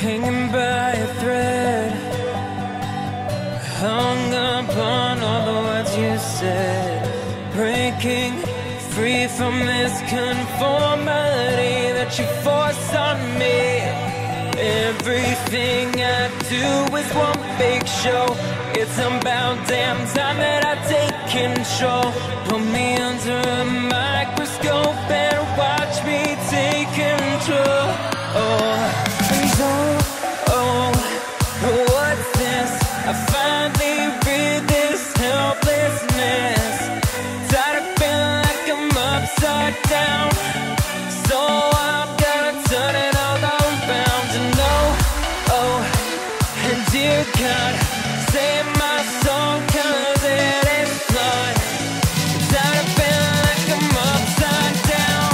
hanging by a thread, hung up on all the words you said, breaking free from this conformity that you force on me. Everything I do is one big show. It's about damn time that I take control. Put me under a microscope and watch me take control. Oh, and oh, what's this? I finally read this helplessness. Tired of feeling like I'm upside down, so I'm gonna turn it all around. And oh, and dear God, save my soul, 'cause it is blood. Tired of feeling like I'm upside down,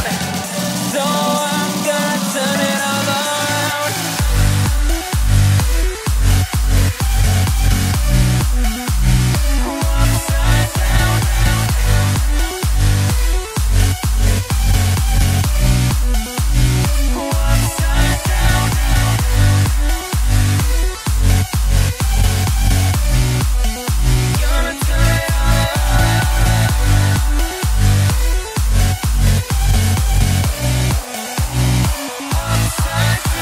so I'm gonna turn it all around. I'm upside down. I'm upside down. Gonna turn it all around. Upside down.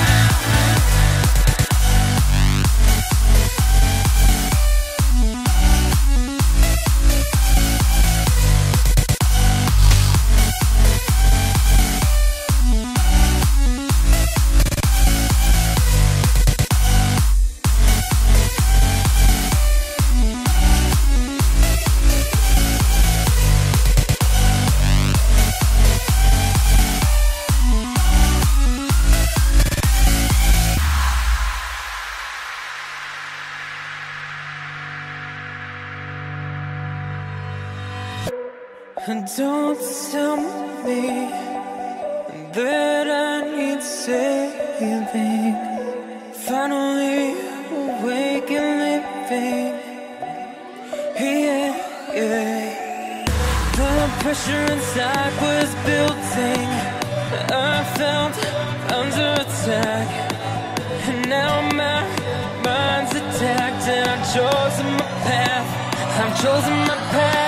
Don't tell me that I need saving. Finally awake and living. Yeah. The pressure inside was building. I felt under attack, and now my mind's attacked. And I've chosen my path. I've chosen my path.